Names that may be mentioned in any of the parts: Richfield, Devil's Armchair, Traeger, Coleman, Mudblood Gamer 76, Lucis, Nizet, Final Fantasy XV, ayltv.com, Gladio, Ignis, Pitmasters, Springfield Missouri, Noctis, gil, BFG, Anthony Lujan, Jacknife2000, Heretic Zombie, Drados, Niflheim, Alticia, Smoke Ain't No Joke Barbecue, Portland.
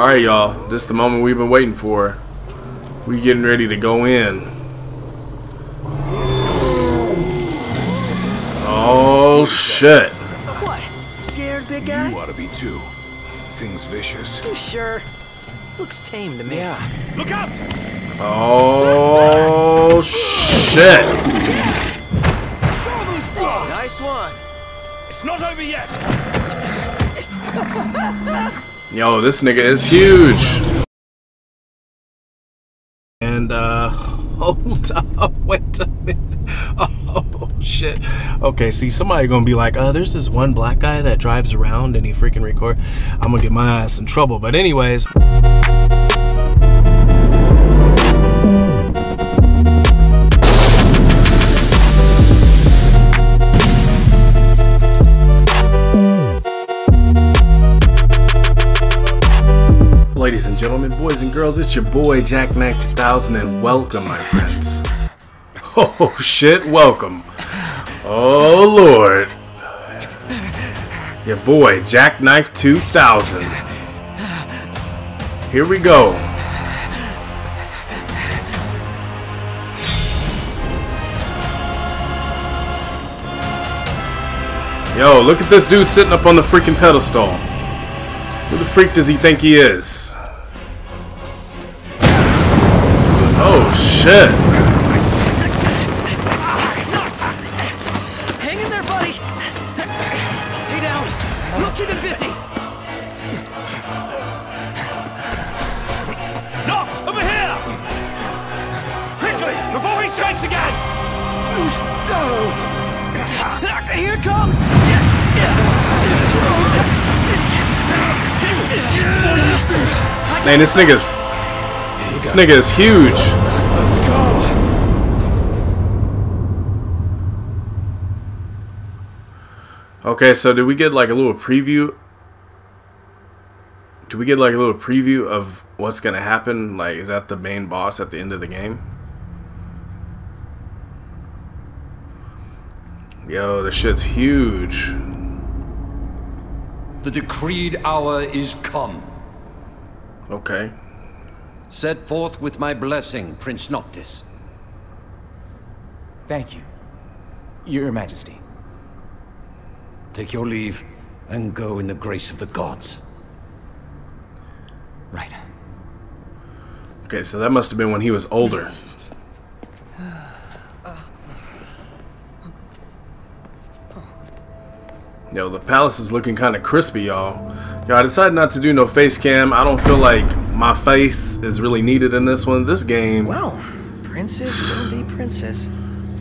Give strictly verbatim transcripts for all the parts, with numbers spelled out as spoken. Alright y'all, this is the moment we've been waiting for. We getting ready to go in. Oh shit. What? Scared, big guy? You ought to be too. Thing's vicious. You sure? Looks tame to me. Yeah. Look out! Oh shit. Nice one. It's not over yet. Yo, this nigga is huge. And uh hold up, wait a minute. Oh shit. Okay, see, somebody gonna be like, uh, there's this one black guy that drives around and he freaking record. I'm gonna get my ass in trouble. But anyways. Ladies and gentlemen, boys and girls, it's your boy Jacknife two thousand and welcome, my friends. Oh shit, welcome. Oh lord. Your boy Jacknife two thousand. Here we go. Yo, look at this dude sitting up on the freaking pedestal. Who the freak does he think he is? Oh shit! Hang in there, buddy. Stay down. We'll keep him busy. Knock over here! Quickly, before he strikes again. Here it comes. Man, this nigga's this nigga is huge. Let's go. Okay, so did we get like a little preview? Do we get like a little preview of what's gonna happen? Like, is that the main boss at the end of the game? Yo, this shit's huge. The decreed hour is come. Okay. Set forth with my blessing, Prince Noctis. Thank you, Your Majesty. Take your leave and go in the grace of the gods. Right. Okay, so that must have been when he was older. Yo, the palace is looking kind of crispy, y'all. Yo, I decided not to do no face cam. I don't feel like my face is really needed in this one. This game. Well, princess will be princess.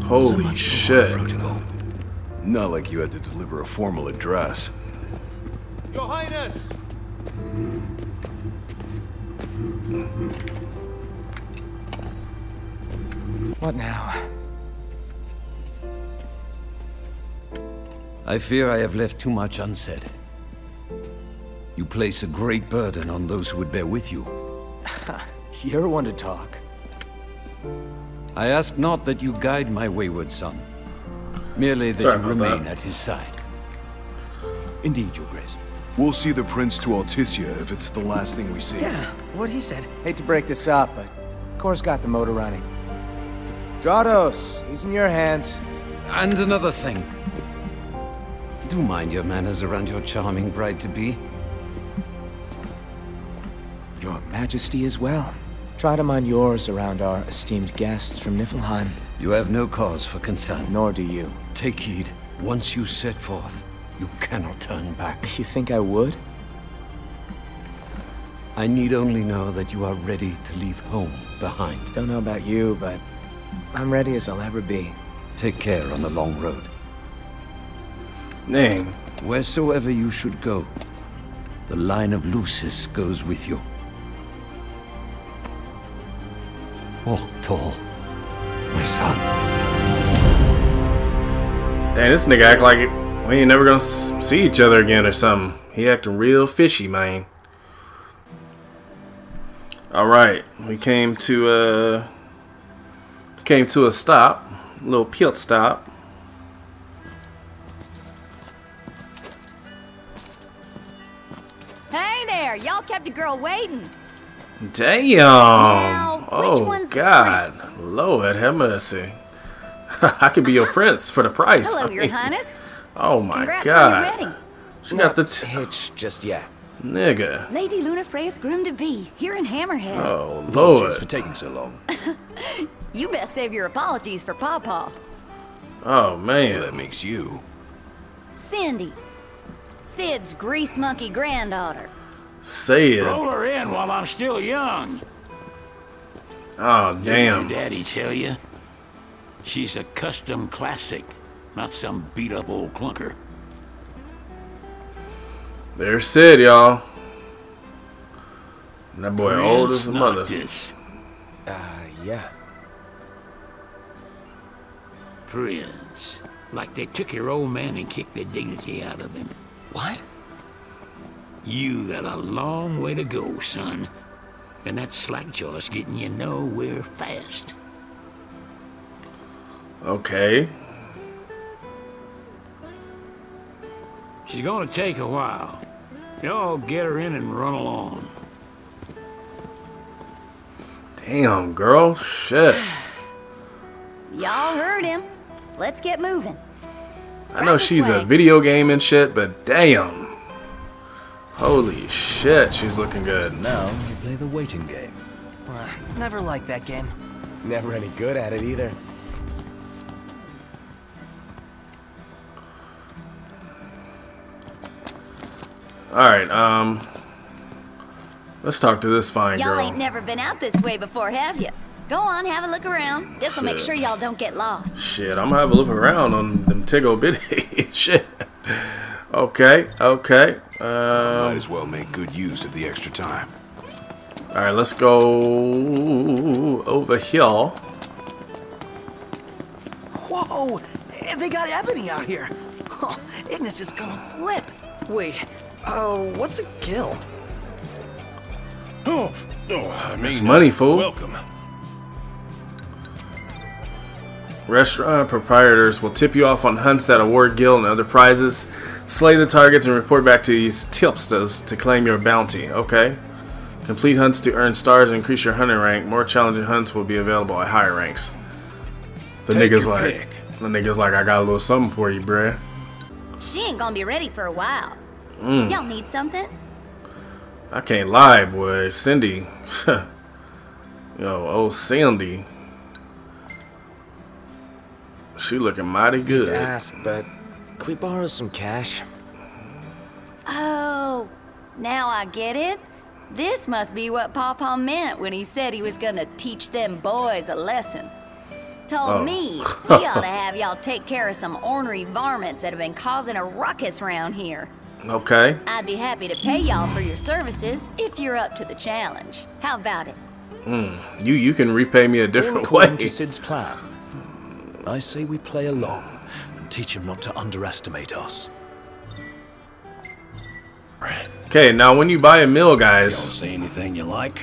Holy so shit. Protocol. Not like you had to deliver a formal address. Your Highness! What now? I fear I have left too much unsaid. You place a great burden on those who would bear with you. You're one to talk. I ask not that you guide my wayward son, merely that Sorry you remain that. at his side. Indeed, Your Grace. We'll see the Prince to Alticia if it's the last thing we see. Yeah, what he said. Hate to break this up, but Kor's got the motor running. Drados, he's in your hands. And another thing. Do mind your manners around your charming bride-to-be. Your Majesty as well. Try to mind yours around our esteemed guests from Niflheim. You have no cause for concern. Nor do you. Take heed. Once you set forth, you cannot turn back. You think I would? I need only know that you are ready to leave home behind. Don't know about you, but I'm ready as I'll ever be. Take care on the long road. Name. Wheresoever you should go, the line of Lucis goes with you. Walk tall, my son. Dang, this nigga act like it. We ain't never gonna see each other again or something. He acting real fishy, man. Alright, we came to uh came to a stop. A little pit stop. all kept a girl waiting. Damn! Now, which oh one's God, the Lord have mercy! I could be your prince for the price. Hello, I mean, your highness. Oh my Congrats God! She Not got the t hitch just yet, nigga. Lady Luna Freya's groom to be here in Hammerhead. Oh Lord! Thanks for taking so long. You best save your apologies for Pawpaw. Oh man, well, that makes you Cindy, Sid's grease monkey granddaughter. Say it. Roll her in while I'm still young. Oh, damn. Did your daddy tell you? She's a custom classic, not some beat-up old clunker. There's Sid, y'all. That boy Real old as the mother. Uh, yeah. Prince. Like they took your old man and kicked the dignity out of him. What? You got a long way to go, son. And that slackjaw's getting you nowhere fast. Okay. She's gonna take a while. Y'all get her in and run along. Damn, girl. Shit. Y'all heard him. Let's get moving. I know she's a video game and shit, but damn. Holy shit, she's looking good. Now you play the waiting game. Well, never liked that game. Never any good at it either. Alright, um let's talk to this fine girl. Y'all ain't never been out this way before, have you? Go on, have a look around. This'll shit. make sure y'all don't get lost. Shit, I'm gonna have a look around on them tiggle bitty shit. Okay, okay. Um, Might as well make good use of the extra time. All right, let's go over here. Whoa, they got ebony out here. Oh, Ignis is gonna flip. Wait, uh, what's a gill? Oh, oh I mean, it's money, fool. Welcome. Restaurant proprietors will tip you off on hunts that award gil and other prizes. Slay the targets and report back to these tipsters to claim your bounty. Okay. Complete hunts to earn stars and increase your hunter rank. More challenging hunts will be available at higher ranks. The Take nigga's like, pick. the nigga's like, I got a little something for you, bruh. She ain't gonna be ready for a while. Mm. Y'all need something? I can't lie, boy. Cindy. Yo, old Cindy. She looking mighty good. Need to ask, but could we borrow some cash? Oh, now I get it. This must be what Pawpaw meant when he said he was gonna teach them boys a lesson. Told oh. me we ought to have y'all take care of some ornery varmints that have been causing a ruckus around here. Okay. I'd be happy to pay y'all for your services if you're up to the challenge. How about it? Mm, you you can repay me a different way. To Sid's plan. I say we play along and teach him not to underestimate us. Okay, now when you buy a meal, guys, you don't say anything you like.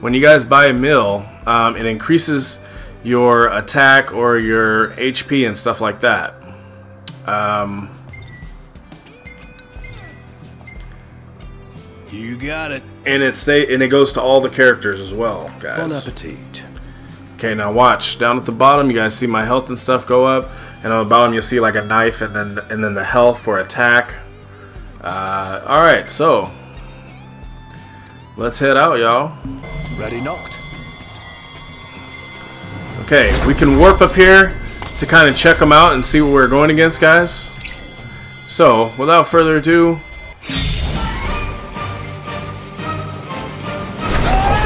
When you guys buy a meal, um, it increases your attack or your H P and stuff like that. Um, you got it. And it stay and it goes to all the characters as well, guys. Bon appetit. Okay, now watch. Down at the bottom, you guys see my health and stuff go up, and on the bottom you'll see like a knife, and then and then the health for attack. Uh, all right, so let's head out, y'all. Ready, knocked. Okay, we can warp up here to kind of check them out and see what we're going against, guys. So, without further ado,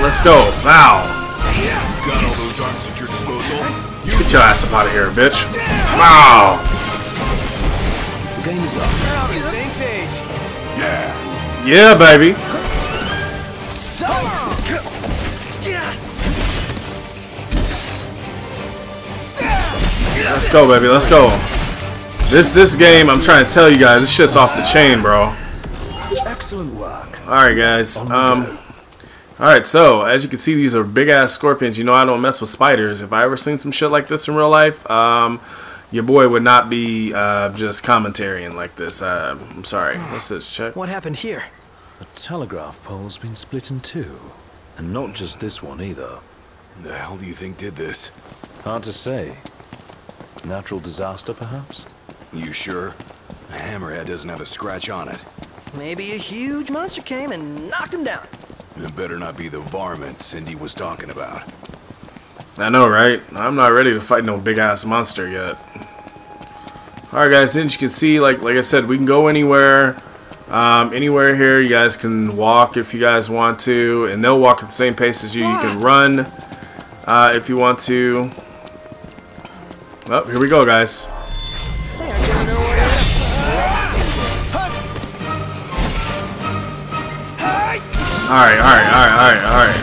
let's go. Wow. Got all those arms at your disposal. You Get your ass up out of here, bitch. Wow. The game is up. We're on the same page. Yeah. Yeah, baby. So yeah. Let's go, baby. Let's go. This this game, I'm trying to tell you guys, this shit's off the chain, bro. Excellent work. All right, guys. Um Alright, so, as you can see, these are big-ass scorpions. You know I don't mess with spiders. If I ever seen some shit like this in real life, um, your boy would not be uh, just commentarying like this. Uh, I'm sorry. What's this? Check. What happened here? The telegraph pole's been split in two. And not just this one, either. The hell do you think did this? Hard to say. Natural disaster, perhaps? You sure? The hammerhead doesn't have a scratch on it. Maybe a huge monster came and knocked him down. It better not be the varmint Cindy was talking about. I know, right? I'm not ready to fight no big-ass monster yet. Alright, guys, since you can see, like like I said, we can go anywhere. Um, anywhere here. You guys can walk if you guys want to. And they'll walk at the same pace as you. You can run uh, if you want to. Oh, here we go, guys. Alright, alright, alright, alright, alright.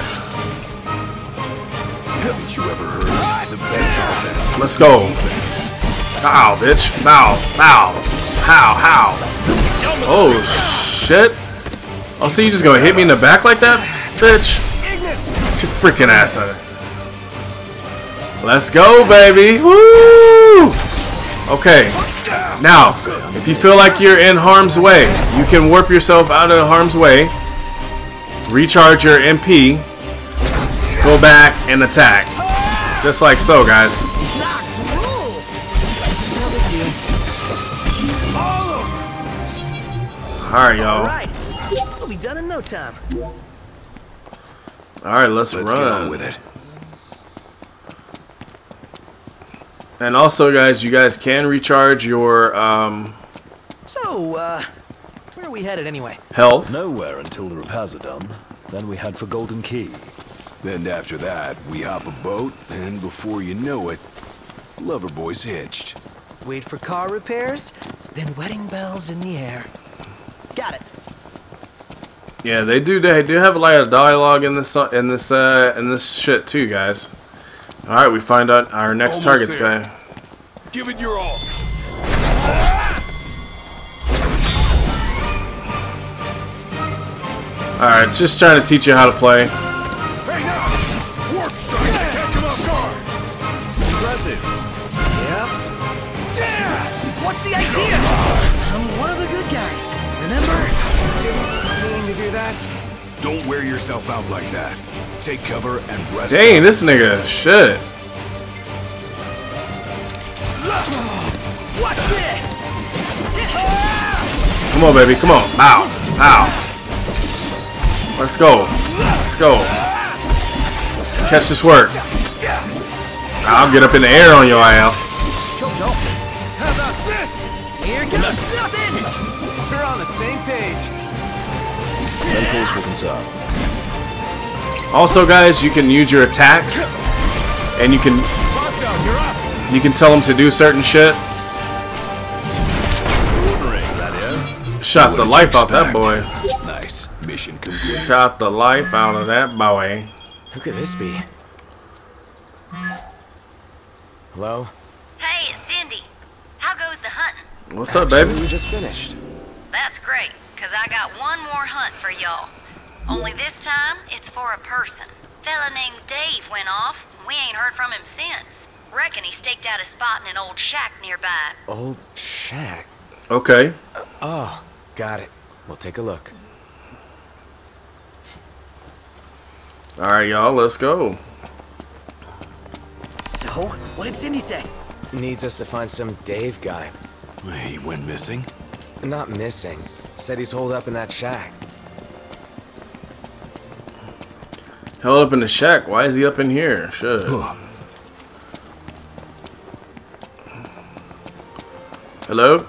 Haven't you ever heard the best offense? Let's go. Ow, bitch. Ow, ow. How, how. Oh, shit. Oh, so you just gonna hit me in the back like that? Bitch. Get your freaking ass out of it. Let's go, baby. Woo! Okay. Now, if you feel like you're in harm's way, you can warp yourself out of harm's way. Recharge your M P, go back and attack, just like so, guys. Alright, y'all. We'll be done in no time. Alright, let's, let's run. Get on with it. And also, guys, you guys can recharge your um. So, uh. where are we headed anyway? Health. Nowhere until the repairs are done. Then we head for Golden Key. Then after that, we hop a boat, and before you know it, Loverboy's hitched. Wait for car repairs, then wedding bells in the air. Got it. Yeah, they do. They do have a lot of dialogue in this, in this, uh, in this shit too, guys. All right, we find out our next target's guy. Give it your all. Alright, it's just trying to teach you how to play. What's the idea? I'm one of the good guys, remember? Didn't mean to do that. Don't wear yourself out like that. Take cover and rest. Dang, this nigga, shit. Watch this. Come on, baby, come on. Ow, ow. Let's go. Let's go. Catch this work. I'll get up in the air on your ass. How about this? Here goes nothing. We're on the same page. No cause for concern. Also, guys, you can use your attacks, and you can you can tell them to do certain shit. Shot the life out that boy. Shot the life out of that boy. Who could this be? Hello? Hey, it's Cindy. How goes the hunting? What's up, baby? We just finished. That's great, because I got one more hunt for y'all. Only this time, it's for a person. Fella named Dave went off, and we ain't heard from him since. Reckon he staked out a spot in an old shack nearby. Old shack? Okay. Uh, oh, got it. We'll take a look. Alright, y'all, let's go. So, what did Cindy say? Needs us to find some Dave guy. He went missing? Not missing. Said he's holed up in that shack. Held up in the shack? Why is he up in here? Shit. Hello?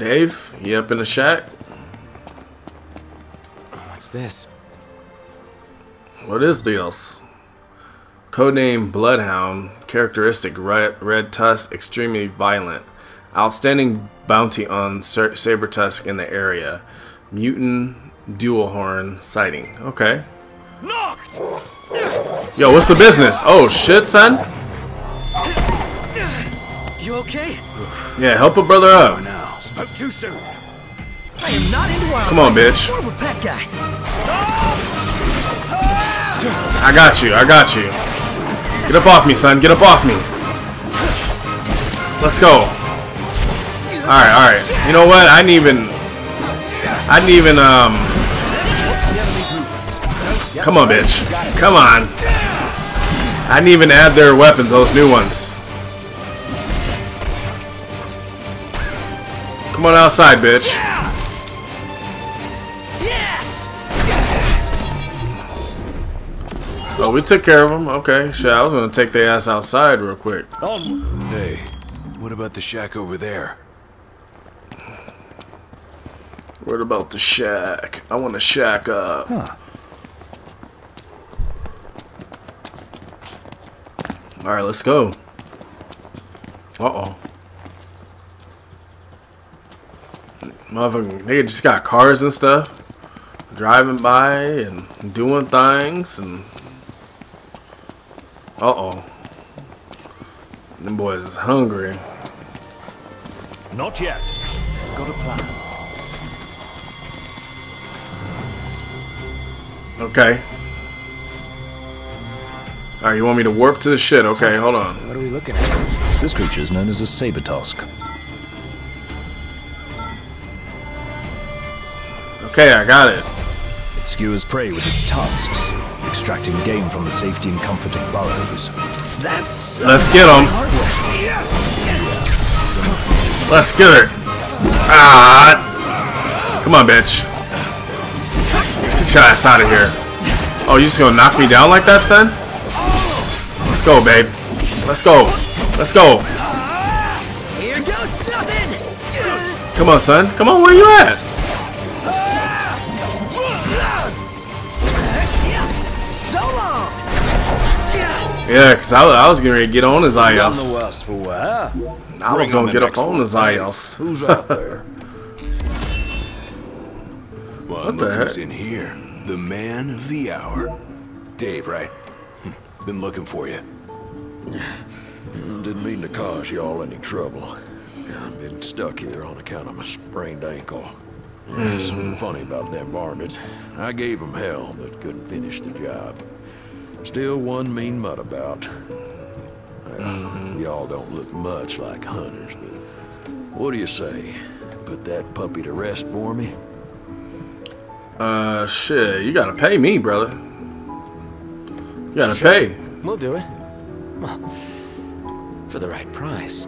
Dave? You up in the shack? What's this? What is this? Codename Bloodhound. Characteristic red, red tusk. Extremely violent. Outstanding bounty on saber tusk in the area. Mutant dual horn sighting. Okay. Knocked. Yo, what's the business? Oh shit, son. You okay? Yeah, help a brother up. Oh, no. Spoke too soon. I am not into wild. Come on, bitch. I got you. I got you. Get up off me, son. Get up off me. Let's go. Alright, alright. You know what? I didn't even... I didn't even, um... Come on, bitch. Come on. I didn't even add their weapons, those new ones. Come on outside, bitch. Oh, we took care of them. Okay, shit, I was gonna take their ass outside real quick. Hey, what about the shack over there? What about the shack? I want to shack up. Huh. All right, let's go. Uh-oh. Motherfucking nigga just got cars and stuff. Driving by and doing things and... Uh-oh. Them boys is hungry. Not yet. Got a plan. Okay. Alright, you want me to warp to the shit? Okay, hold on. What are we looking at? This creature is known as a saber-tusk. Okay, I got it. It skewers prey with its tusks, extracting game from the safety and comfort of burrows. That's... Let's get him. Let's get it. Ah! Come on, bitch. Get your ass out of here. Oh, you just gonna knock me down like that, son? Let's go, babe. Let's go. Let's go. Here goes nothing. Come on, son. Come on, where you at? So long. Yeah, because I, I was getting ready to get on his ass. I was gonna get up on his ass. Who's out there? Well, what the heck? In here, the man of the hour, Dave, right? Been looking for you. Didn't mean to cause y'all any trouble. I've been stuck here on account of my sprained ankle. Mm-hmm. Something funny about them varmints. I gave them hell, but couldn't finish the job. Still one mean mutt about. Mm-hmm. Y'all don't look much like hunters, but what do you say? Put that puppy to rest for me? Uh, shit, you gotta pay me, brother. You gotta sure. pay. We'll do it. Well, for the right price.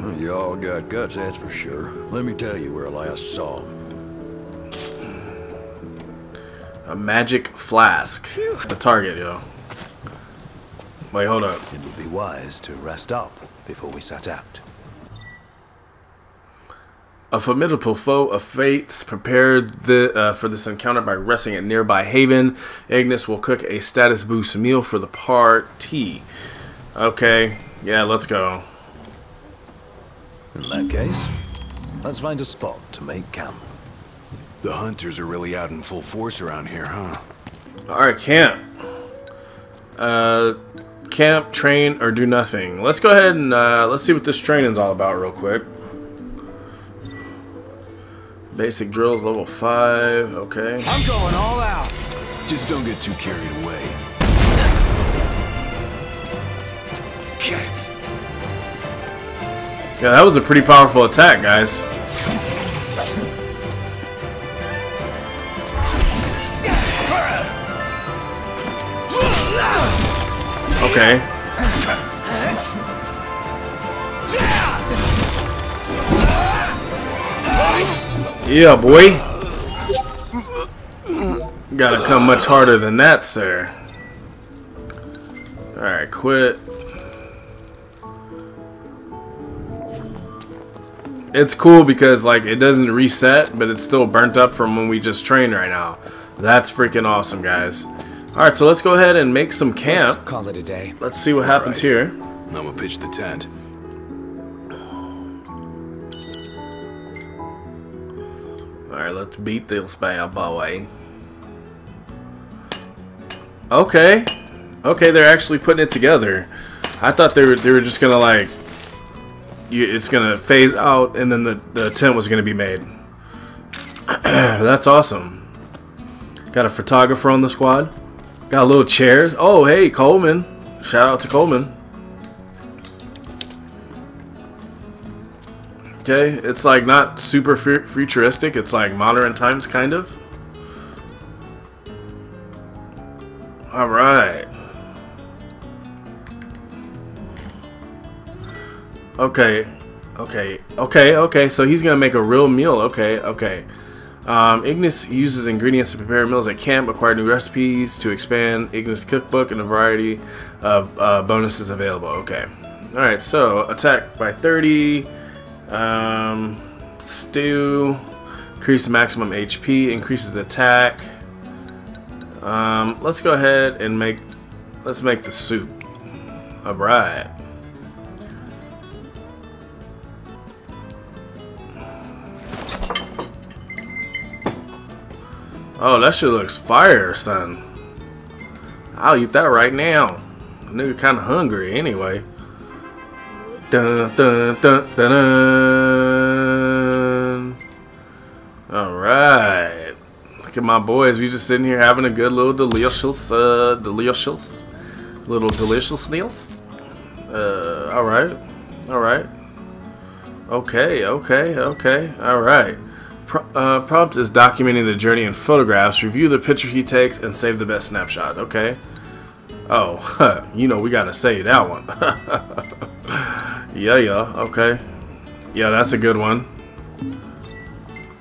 Well, you all got guts, that's for sure. Let me tell you where I last saw him. A magic flask. The target, yo. Wait, hold up. It would be wise to rest up before we set out. A formidable foe of fates prepared the, uh, for this encounter by resting at nearby haven. Ignis will cook a status boost meal for the party. Okay, yeah, let's go. In that case, let's find a spot to make camp. The hunters are really out in full force around here, huh? Alright, camp. Uh, camp, train, or do nothing. Let's go ahead and uh, let's see what this training's all about real quick. Basic drills, level five, okay. I'm going all out. Just don't get too carried away. Yeah, that was a pretty powerful attack, guys. Okay. Yeah, boy. Gotta come much harder than that, sir. Alright, quit. It's cool because, like, it doesn't reset, but it's still burnt up from when we just trained right now. That's freaking awesome, guys. Alright, so let's go ahead and make some camp. Let's call it a day. Let's see what happens here. I'm gonna pitch the tent. Alright, let's beat this bad boy. Okay. Okay, they're actually putting it together. I thought they were they were just gonna like you, it's gonna phase out and then the, the tent was gonna be made. That's awesome. Got a photographer on the squad. Got little chairs. Oh hey, Coleman. Shout out to Coleman. Okay, it's like not super futuristic, it's like modern times, kind of. Alright. Okay, okay, okay, okay, so he's gonna make a real meal, okay, okay. Um, Ignis uses ingredients to prepare meals at camp, acquire new recipes to expand Ignis cookbook, and a variety of uh, bonuses available, okay. Alright, so attack by thirty, um, stew, increase maximum H P, increases attack. Um, let's go ahead and make, let's make the soup. Alright. Oh, that shit looks fire, son. I'll eat that right now. Nigga kinda hungry anyway. Dun dun dun dun dun. Alright. Look at my boys, we just sitting here having a good little delicious uh delicious little delicious meals. Uh alright. Alright. Okay, okay, okay, alright. Uh, prompt is documenting the journey in photographs. Review the picture he takes and save the best snapshot. Okay. Oh, huh, you know we gotta save that one. yeah, yeah. Okay. Yeah, that's a good one.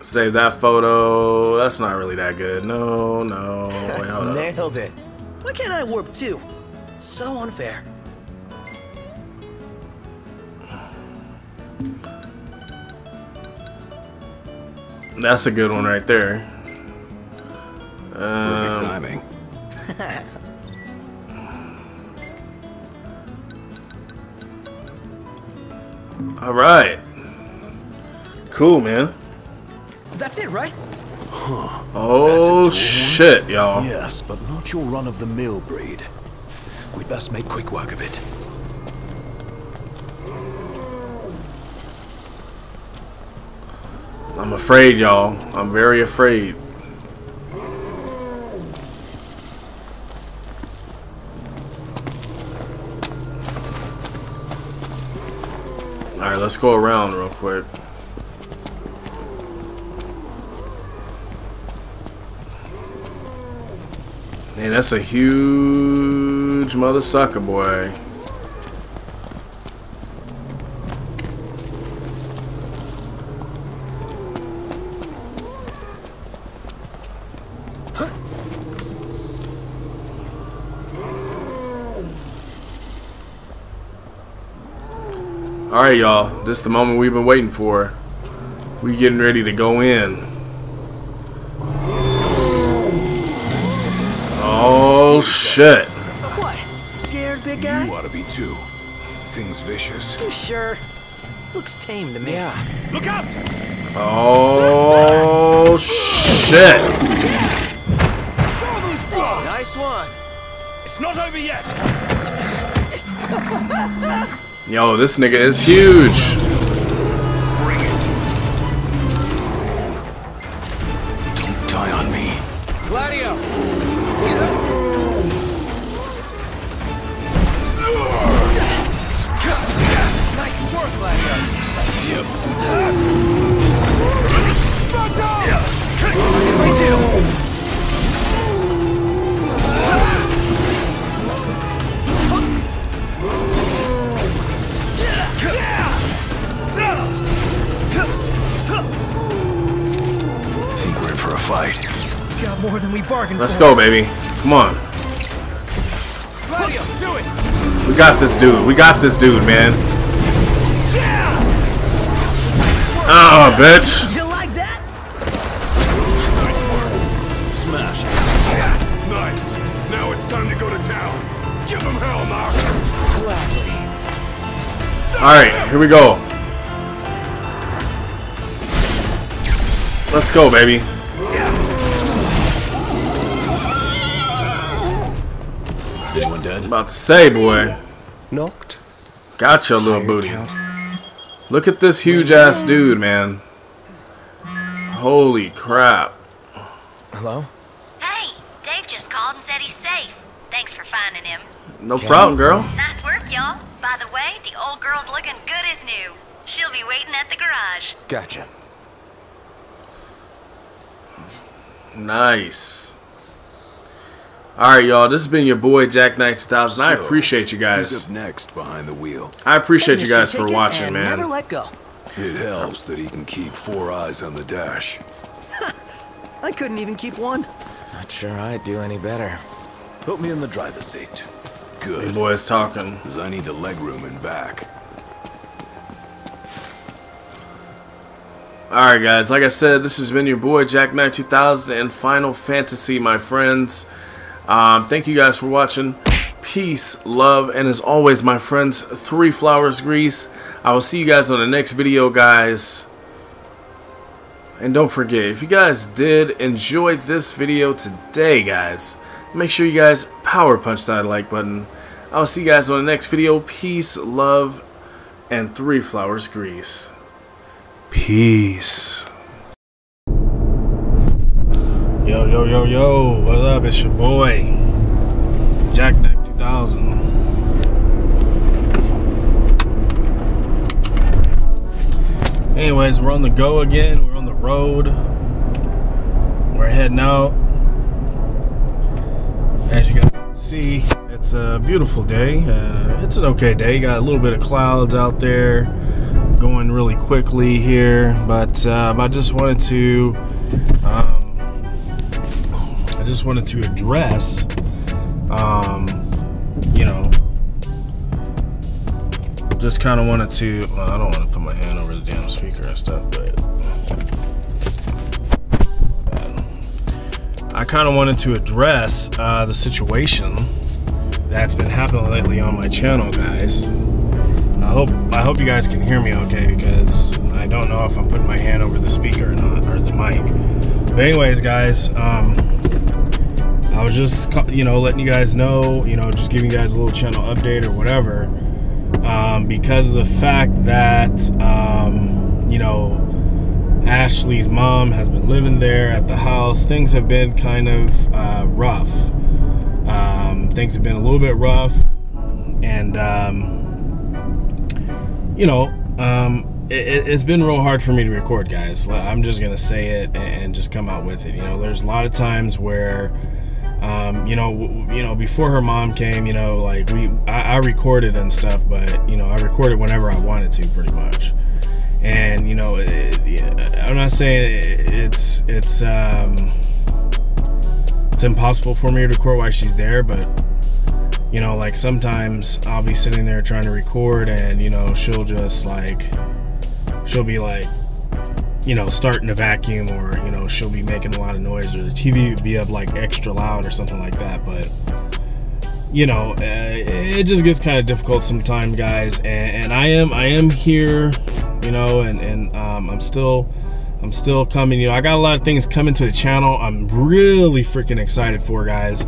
Save that photo. That's not really that good. No, no. Wait, hold up. Nailed it. Why can't I warp too? So unfair. That's a good one right there. Um, Perfect timing. All right. Cool, man. That's it, right? Huh. Oh shit, y'all. Yes, but not your run-of-the-mill breed. We'd best make quick work of it. I'm afraid, y'all. I'm very afraid. Alright, let's go around real quick. Man, that's a huge mother sucker, boy. Alright, y'all, this is the moment we've been waiting for. We getting ready to go in. Oh shit. What? Scared, big guy? You ought to be too. Thing's vicious. You sure? Looks tame to me. Yeah. Look out! Oh shit. Nice one. It's not over yet. Yo, this nigga is huge. Bring it. Don't die on me. Gladio. Nice work, Gladio. Yep. Right down. Think we're in for a fight. Got more than we bargained for. Let's go, baby. Come on. Gladio, do it. We got this dude. We got this dude, man. Oh, bitch. You like that? Nice work. Smash. Yeah, nice. Now it's time to go to town. Give him hell, Mark. Gladly. Alright, here we go. Let's go, baby. Anyone dead? About to say, boy. Knocked. Got your little booty. Look at this huge ass dude, man. Holy crap. Hello? Hey, Dave just called and said he's safe. Thanks for finding him. No problem, girl. Nice work, y'all. By the way, the old girl's looking good as new. She'll be waiting at the garage. Gotcha. Nice. Alright, y'all. This has been your boy, Jack Knife two thousand. So, I appreciate you guys. Who's up next behind the wheel? I appreciate you guys for watching, man. Never let go. It helps that he can keep four eyes on the dash. I couldn't even keep one. Not sure I'd do any better. Put me in the driver's seat. Good. The boy's talking. Because I need the leg room and back. Alright guys, like I said, this has been your boy Jack Knife two thousand and Final Fantasy, my friends. Um, thank you guys for watching. Peace, love, and as always, my friends, three flowers grease. I will see you guys on the next video, guys. And don't forget, if you guys did enjoy this video today, guys, make sure you guys power punch that like button. I'll see you guys on the next video. Peace, love, and three flowers grease. Peace. Yo, yo, yo, yo. What's up? It's your boy, Jack Knife two thousand. Anyways, we're on the go again. We're on the road. We're heading out. As you guys can see, it's a beautiful day. Uh, it's an okay day. Got a little bit of clouds out there. Going really quickly here, but um, I just wanted to um, I just wanted to address um, you know just kind of wanted to well, I don't want to put my hand over the damn speaker and stuff, but I kind of wanted to address uh, the situation that's been happening lately on my channel, guys. I hope, I hope you guys can hear me okay, because I don't know if I'm putting my hand over the speaker or not, or the mic. But anyways, guys, um, I was just, you know, letting you guys know, you know, just giving you guys a little channel update or whatever, um, because of the fact that, um, you know, Ashley's mom has been living there at the house. Things have been kind of uh, rough. Um, things have been a little bit rough, and, um, you know, um, it, it's been real hard for me to record, guys. I'm just gonna say it and just come out with it. You know, there's a lot of times where, um, you know, w you know, before her mom came, you know, like we, I, I recorded and stuff, but you know, I recorded whenever I wanted to, pretty much. And you know, it, it, I'm not saying it, it's it's um, it's impossible for me to record while she's there, but. You know, like sometimes I'll be sitting there trying to record and, you know, she'll just like, she'll be like, you know, starting a vacuum or, you know, she'll be making a lot of noise or the T V would be up like extra loud or something like that. But, you know, uh, it just gets kind of difficult sometimes, guys. And, and I am, I am here, you know, and, and um, I'm still, I'm still coming. You know, I got a lot of things coming to the channel. I'm really freaking excited for, guys.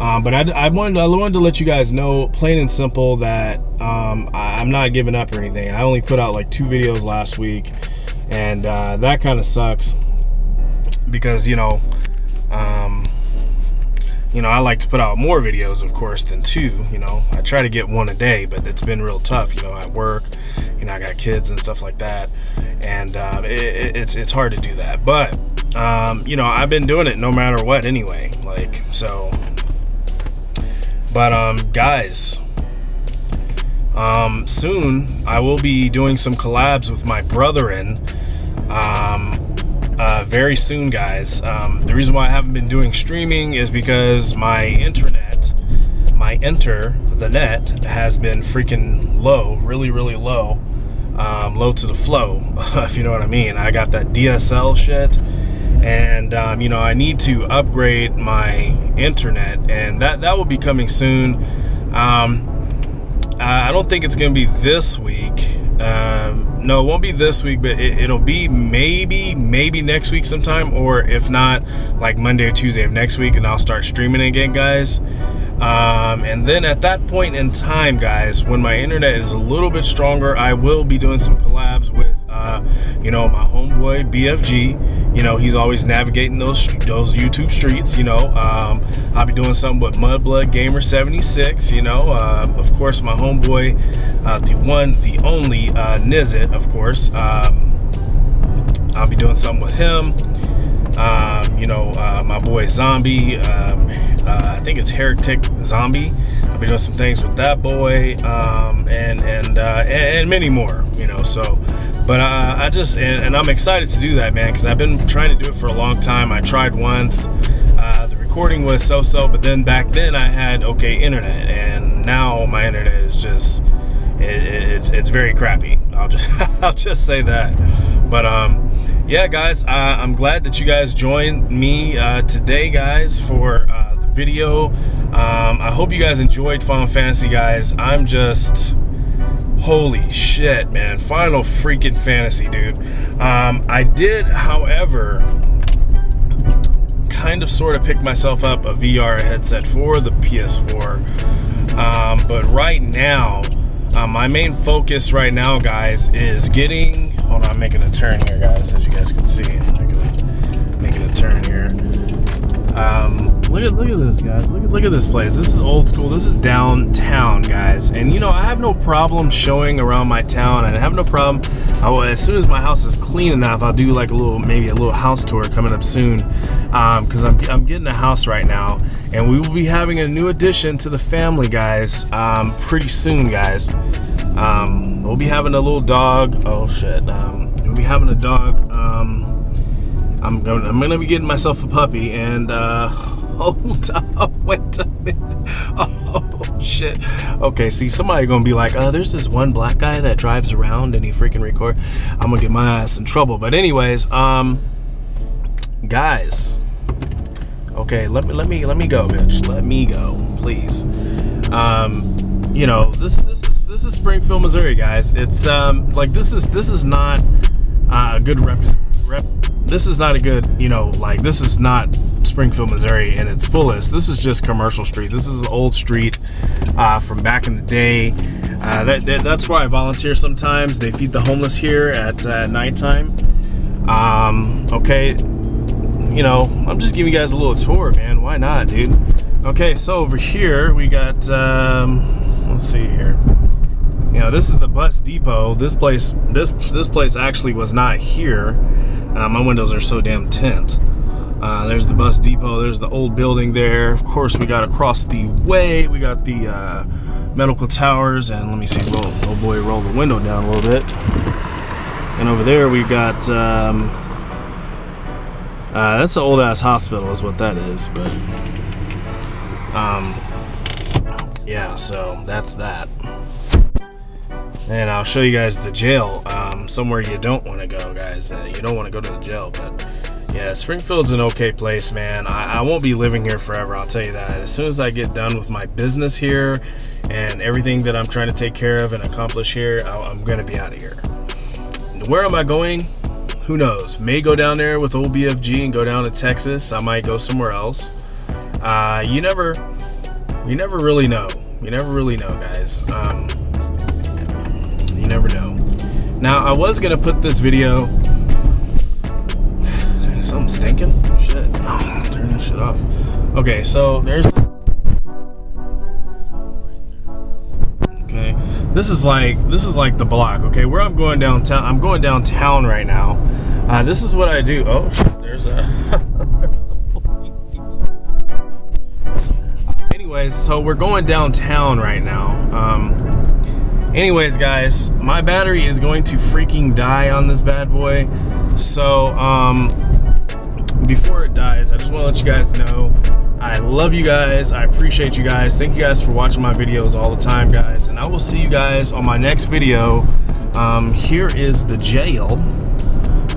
Um, but I, I, wanted, I wanted to let you guys know, plain and simple, that um, I, I'm not giving up or anything. I only put out like two videos last week, and uh, that kind of sucks because, you know, um, you know, I like to put out more videos, of course, than two. You know, I try to get one a day, but it's been real tough, you know, at work. You know, I got kids and stuff like that, and um, it, it's, it's hard to do that. But, um, you know, I've been doing it no matter what anyway, like, so... But, um, guys, um, soon I will be doing some collabs with my brethren, um, uh, very soon, guys. Um, the reason why I haven't been doing streaming is because my internet, my enter, the net, has been freaking low, really, really low, um, low to the flow, if you know what I mean. I got that D S L shit. And um, you know, I need to upgrade my internet, and that that will be coming soon. um, I don't think it's gonna be this week. Um, no, it won't be this week, but it, it'll be maybe maybe next week sometime, or if not, like Monday or Tuesday of next week, and I'll start streaming again, guys. Um, and then at that point in time, guys, when my internet is a little bit stronger, I will be doing some collabs with, uh, you know, my homeboy B F G. You know, he's always navigating those those YouTube streets. You know, um, I'll be doing something with Mudblood Gamer seventy-six. You know, uh, of course, my homeboy, uh, the one, the only, uh, Nizet, of course. Um, I'll be doing something with him. Um, you know, uh, my boy Zombie, um, uh, I think it's Heretic Zombie. I'll be doing some things with that boy, um, and and, uh, and and many more, you know. So, but uh, I just and, and I'm excited to do that, man, because I've been trying to do it for a long time. I tried once, uh, the recording was so-so, but then back then I had okay internet, and now my internet is just it, it, it's it's very crappy. I'll just I'll just say that, but um. Yeah, guys, uh, I'm glad that you guys joined me uh, today, guys, for uh, the video. Um, I hope you guys enjoyed Final Fantasy, guys. I'm just... Holy shit, man. Final freaking Fantasy, dude. Um, I did, however, kind of sort of pick myself up a V R headset for the P S four. Um, but right now, uh, my main focus right now, guys, is getting... Hold on, I'm making a turn here, guys, as you guys can see. I'm making a turn here. Um, look at look at this, guys. Look at look at this place. This is old school. This is downtown, guys. And you know, I have no problem showing around my town, and I have no problem. I will, as soon as my house is clean enough, I'll do like a little, maybe a little house tour coming up soon, because um, I'm I'm getting a house right now, and we will be having a new addition to the family, guys, um, pretty soon, guys. Um, we'll be having a little dog. Oh shit. Um, we'll be having a dog. Um, I'm gonna, I'm gonna be getting myself a puppy, and, uh, hold up, wait a minute. Oh shit. Okay. See, somebody gonna be like, oh, there's this one black guy that drives around and he freaking record. I'm gonna get my ass in trouble. But anyways, um, guys, okay. Let me, let me, let me go, bitch. Let me go, please. Um, you know, this, this, This is Springfield, Missouri, guys. It's um like this is this is not uh, a good rep, rep. This is not a good, you know, like this is not Springfield, Missouri in its fullest. This is just commercial street. This is an old street uh, from back in the day. Uh, that, that that's where I volunteer sometimes. They feed the homeless here at uh, nighttime. Um, okay, you know, I'm just giving you guys a little tour, man. Why not, dude? Okay, so over here we got. Um, let's see here. You know, this is the bus depot. This place, this this place actually was not here. Uh, my windows are so damn tint. Uh, there's the bus depot. There's the old building there. Of course, we got across the way. We got the uh, medical towers. And let me see. Roll, oh boy, roll the window down a little bit. And over there, we got. Um, uh, that's an old ass hospital, is what that is. But um, yeah, so that's that. And I'll show you guys the jail, um, somewhere you don't want to go, guys. Uh, you don't want to go to the jail, but yeah, Springfield's an okay place, man. I, I won't be living here forever, I'll tell you that. As soon as I get done with my business here and everything that I'm trying to take care of and accomplish here, I, I'm going to be out of here. And where am I going? Who knows? May go down there with old B F G and go down to Texas. I might go somewhere else. Uh, you never, you never really know. You never really know, guys. Um, You never know. Now, I was gonna put this video. Something stinking? Shit. Oh, turn that shit off. Okay, so there's. Okay, this is like this is like the block. Okay, where I'm going downtown. I'm going downtown right now. Uh, this is what I do. Oh, there's a. There's the police. Anyways, so we're going downtown right now. Um. Anyways, guys, my battery is going to freaking die on this bad boy. So, um, before it dies, I just want to let you guys know I love you guys. I appreciate you guys. Thank you guys for watching my videos all the time, guys. And I will see you guys on my next video. Um, here is the jail.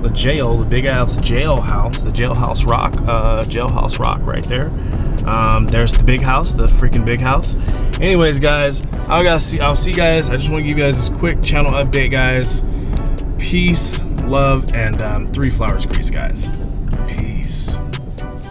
The jail, the big ass jailhouse, the jailhouse rock, uh, jailhouse rock right there. Um, there's the big house, the freaking big house. Anyways, guys, I'll guys see I'll see you guys. I just want to give you guys this quick channel update, guys. Peace, love, and um, three flowers, grease, guys. Peace.